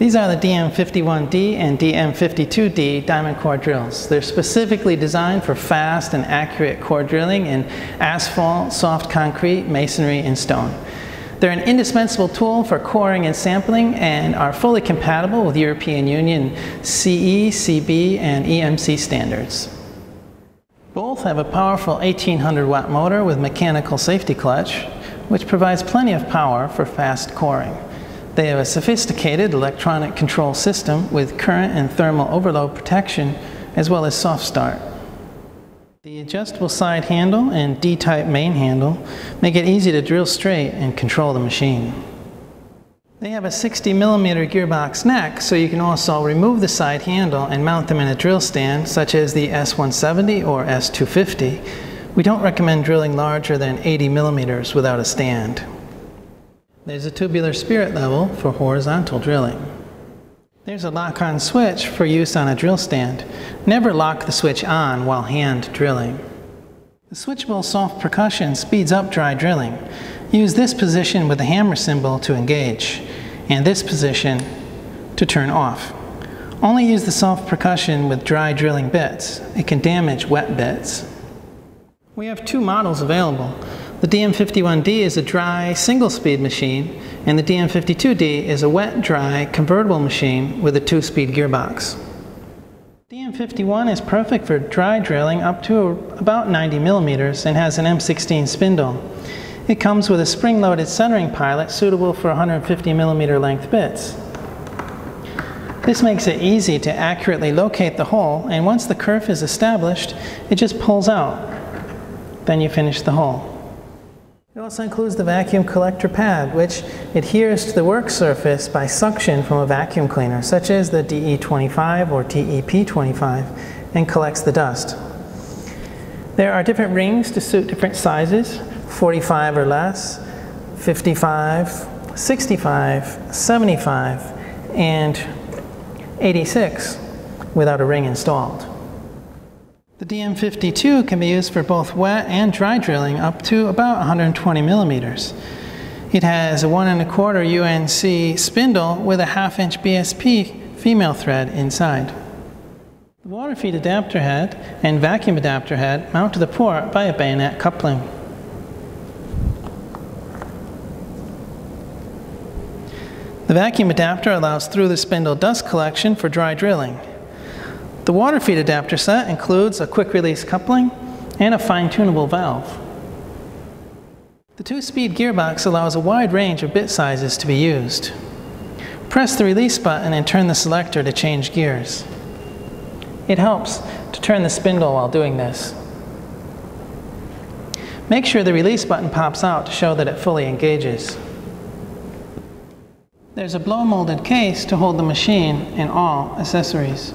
These are the DM5-1D and DM5-2D diamond core drills. They're specifically designed for fast and accurate core drilling in asphalt, soft concrete, masonry, and stone. They're an indispensable tool for coring and sampling and are fully compatible with European Union CE, CB, and EMC standards. Both have a powerful 1800-watt motor with mechanical safety clutch, which provides plenty of power for fast coring. They have a sophisticated electronic control system with current and thermal overload protection, as well as soft start. The adjustable side handle and D-type main handle make it easy to drill straight and control the machine. They have a 60mm gearbox neck, so you can also remove the side handle and mount them in a drill stand, such as the S170 or S250. We don't recommend drilling larger than 80mm without a stand. There's a tubular spirit level for horizontal drilling. There's a lock-on switch for use on a drill stand. Never lock the switch on while hand drilling. The switchable soft percussion speeds up dry drilling. Use this position with the hammer symbol to engage, and this position to turn off. Only use the soft percussion with dry drilling bits. It can damage wet bits. We have two models available. The DM5-1D is a dry single-speed machine, and the DM5-2D is a wet-dry convertible machine with a 2-speed gearbox. DM5-1 is perfect for dry drilling up to about 90mm and has an M16 spindle. It comes with a spring-loaded centering pilot suitable for 150mm length bits. This makes it easy to accurately locate the hole, and once the kerf is established, it just pulls out. Then you finish the hole. It also includes the vacuum collector pad, which adheres to the work surface by suction from a vacuum cleaner, such as the DE25 or TEP25, and collects the dust. There are different rings to suit different sizes, 45 or less, 55, 65, 75, and 86 without a ring installed. The DM5-2 can be used for both wet and dry drilling up to about 120mm. It has a 1 1/4 UNC spindle with a 1/2-inch BSP female thread inside. The water feed adapter head and vacuum adapter head mount to the port by a bayonet coupling. The vacuum adapter allows through the spindle dust collection for dry drilling. The water feed adapter set includes a quick release coupling and a fine-tunable valve. The 2-speed gearbox allows a wide range of bit sizes to be used. Press the release button and turn the selector to change gears. It helps to turn the spindle while doing this. Make sure the release button pops out to show that it fully engages. There's a blow-molded case to hold the machine and all accessories.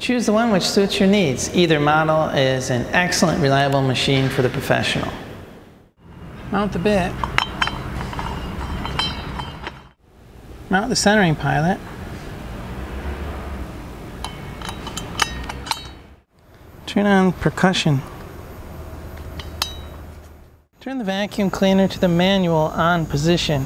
Choose the one which suits your needs. Either model is an excellent, reliable machine for the professional. Mount the bit. Mount the centering pilot. Turn on percussion. Turn the vacuum cleaner to the manual on position.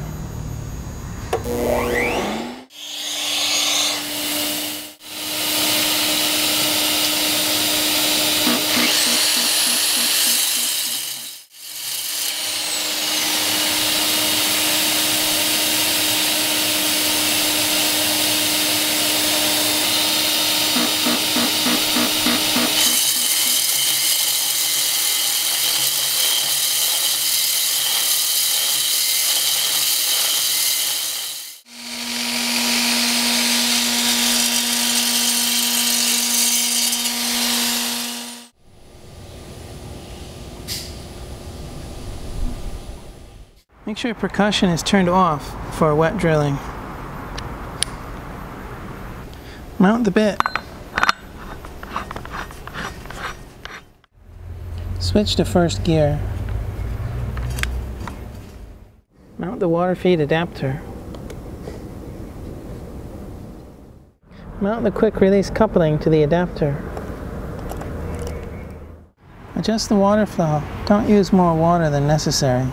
Make sure percussion is turned off for wet drilling. Mount the bit. Switch to first gear. Mount the water feed adapter. Mount the quick release coupling to the adapter. Adjust the water flow. Don't use more water than necessary.